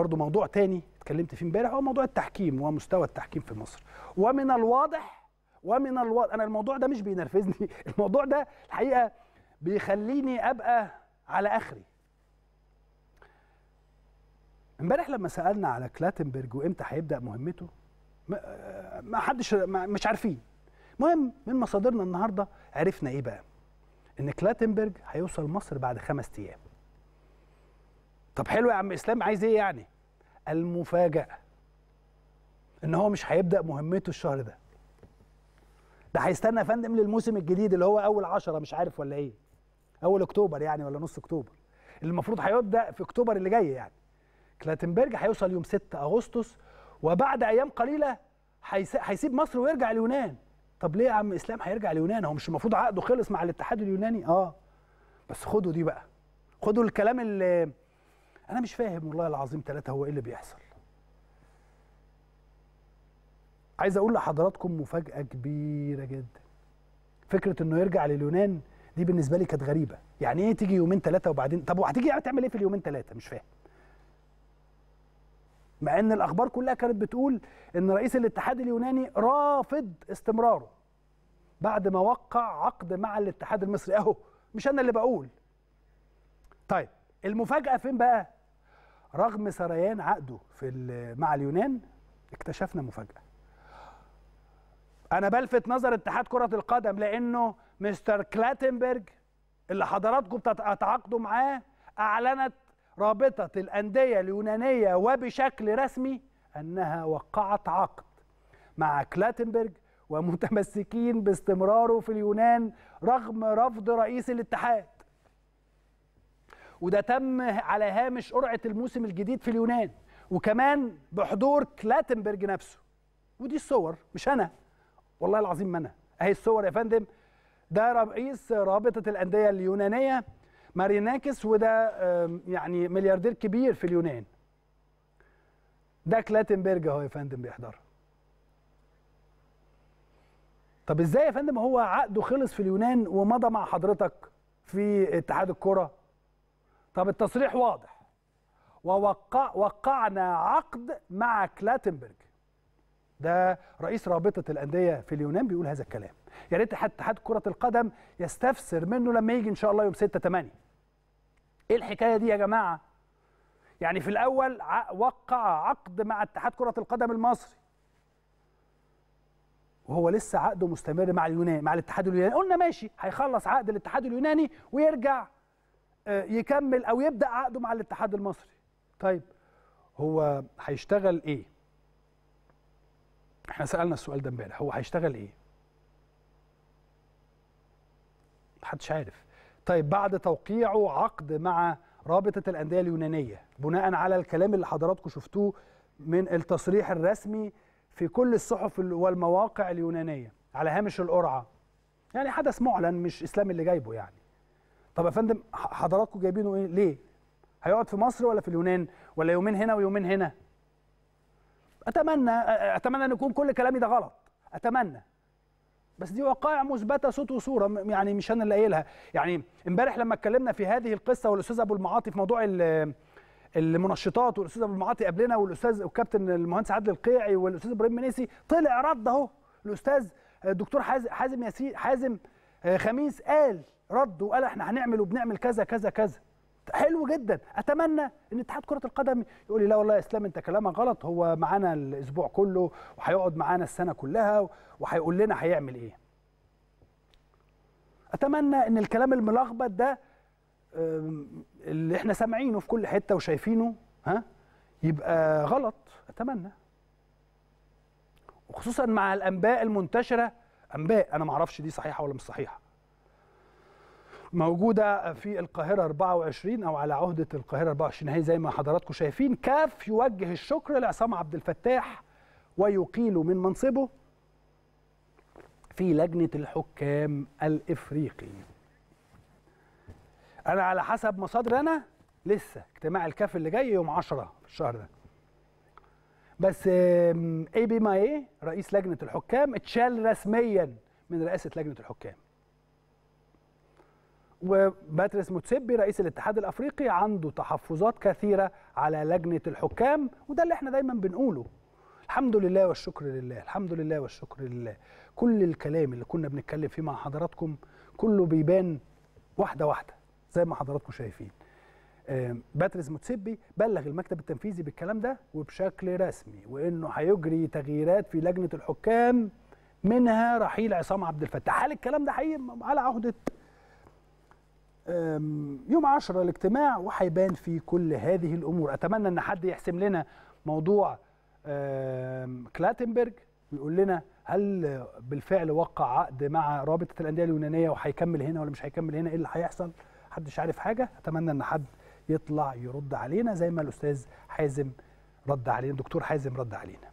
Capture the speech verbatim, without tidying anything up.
برضو موضوع تاني اتكلمت فيه امبارح هو موضوع التحكيم ومستوى التحكيم في مصر. ومن الواضح ومن الواضح انا الموضوع ده مش بينرفزني، الموضوع ده الحقيقه بيخليني ابقى على اخري. امبارح لما سالنا على كلاتنبرج وامتى هيبدا مهمته ما حدش مش عارفين. المهم من مصادرنا النهارده عرفنا ايه بقى؟ ان كلاتنبرج هيوصل مصر بعد خمس ايام. طب حلو يا عم اسلام، عايز ايه يعني؟ المفاجأة ان هو مش هيبدأ مهمته الشهر ده، ده هيستنى يا فندم للموسم الجديد اللي هو اول عشرة مش عارف ولا ايه، اول اكتوبر يعني ولا نص اكتوبر، اللي المفروض هيبدأ في اكتوبر اللي جاي يعني. كلاتنبرج هيوصل يوم ستة أغسطس وبعد ايام قليلة هيسيب مصر ويرجع اليونان. طب ليه يا عم اسلام هيرجع اليونان؟ هو مش المفروض عقده خلص مع الاتحاد اليوناني؟ اه بس خدوا دي بقى، خدوا الكلام اللي أنا مش فاهم والله العظيم ثلاثة هو إيه اللي بيحصل. عايز أقول لحضراتكم مفاجأة كبيرة جدا. فكرة إنه يرجع لليونان دي بالنسبة لي كانت غريبة، يعني إيه تيجي يومين ثلاثة وبعدين؟ طب وهتيجي تعمل إيه في اليومين ثلاثة؟ مش فاهم. مع إن الأخبار كلها كانت بتقول إن رئيس الاتحاد اليوناني رافض استمراره بعد ما وقع عقد مع الاتحاد المصري، أهو مش أنا اللي بقول. طيب المفاجأة فين بقى؟ رغم سريان عقده في مع اليونان اكتشفنا مفاجأة. أنا بلفت نظر اتحاد كرة القدم لأنه مستر كلاتنبرج اللي حضراتكم بتتعاقدوا معاه، أعلنت رابطة الأندية اليونانية وبشكل رسمي أنها وقعت عقد مع كلاتنبرج ومتمسكين باستمراره في اليونان رغم رفض رئيس الاتحاد. وده تم على هامش قرعة الموسم الجديد في اليونان وكمان بحضور كلاتنبرج نفسه. ودي الصور مش أنا والله العظيم ما أنا، أهي الصور يا فندم. ده رئيس رابطة الأندية اليونانية ماريناكس، وده يعني ملياردير كبير في اليونان. ده كلاتنبرج أهو يا فندم بيحضرها. طب إزاي يا فندم هو عقده خلص في اليونان ومضى مع حضرتك في اتحاد الكرة؟ طب التصريح واضح، ووقع وقعنا عقد مع كلاتنبرج. ده رئيس رابطة الأندية في اليونان بيقول هذا الكلام. يا ريت اتحاد كرة القدم يستفسر منه لما يجي إن شاء الله يوم ستة تمانية. إيه الحكاية دي يا جماعة؟ يعني في الأول وقع عقد مع اتحاد كرة القدم المصري وهو لسه عقده مستمر مع اليونان مع الاتحاد اليوناني، قلنا ماشي هيخلص عقد الاتحاد اليوناني ويرجع يكمل او يبدا عقده مع الاتحاد المصري. طيب هو هيشتغل ايه؟ احنا سالنا السؤال ده امبارح، هو هيشتغل ايه؟ محدش عارف. طيب بعد توقيعه عقد مع رابطه الانديه اليونانيه بناء على الكلام اللي حضراتكم شفتوه من التصريح الرسمي في كل الصحف والمواقع اليونانيه على هامش القرعه، يعني حدث معلن مش اسلام اللي جايبه يعني. طب يا فندم حضراتكم جايبينه ايه؟ ليه؟ هيقعد في مصر ولا في اليونان؟ ولا يومين هنا ويومين هنا؟ اتمنى اتمنى ان يكون كل كلامي ده غلط، اتمنى. بس دي وقائع مثبته صوت وصوره، يعني مش انا اللي قايلها، يعني امبارح لما اتكلمنا في هذه القصه والاستاذ ابو المعاطي في موضوع المنشطات، والاستاذ ابو المعاطي قبلنا والاستاذ والكابتن المهندس عادل القيعي والاستاذ ابراهيم منيسي، طلع رد اهو الاستاذ الدكتور حازم ياسير حازم خميس قال رد وقال احنا هنعمل وبنعمل كذا كذا كذا. حلو جدا، اتمنى ان اتحاد كره القدم يقول لي لا والله يا اسلام انت كلامك غلط، هو معانا الاسبوع كله وهيقعد معانا السنه كلها وهيقول لنا هيعمل ايه. اتمنى ان الكلام الملخبط ده اللي احنا سامعينه في كل حته وشايفينه ها يبقى غلط، اتمنى. وخصوصا مع الانباء المنتشره، انباء انا ما اعرفش دي صحيحه ولا مش صحيحه، موجودة في القاهرة أربعة وعشرين أو على عهدة القاهرة أربعة وعشرين أهي زي ما حضراتكم شايفين. كاف يوجه الشكر لعصام عبد الفتاح ويقيل من منصبه في لجنة الحكام الإفريقي. أنا على حسب مصادر أنا لسه اجتماع الكاف اللي جاي يوم عشرة في الشهر ده. بس اي بي ماي رئيس لجنة الحكام اتشال رسميا من رئاسة لجنة الحكام. وباتريس موتسيبي رئيس الاتحاد الافريقي عنده تحفظات كثيره على لجنه الحكام، وده اللي احنا دايما بنقوله. الحمد لله والشكر لله، الحمد لله والشكر لله. كل الكلام اللي كنا بنتكلم فيه مع حضراتكم كله بيبان واحده واحده زي ما حضراتكم شايفين. باتريس موتسيبي بلغ المكتب التنفيذي بالكلام ده وبشكل رسمي، وانه هيجري تغييرات في لجنه الحكام منها رحيل عصام عبد الفتاح. هل الكلام ده حقيقي؟ على عهده يوم عشرة الاجتماع، وهيبان فيه كل هذه الامور. اتمنى ان حد يحسم لنا موضوع كلاتنبرج ويقول لنا هل بالفعل وقع عقد مع رابطه الانديه اليونانيه وهيكمل هنا ولا مش هيكمل هنا، ايه اللي هيحصل؟ محدش عارف حاجه. اتمنى ان حد يطلع يرد علينا زي ما الاستاذ حازم رد علينا، الدكتور حازم رد علينا.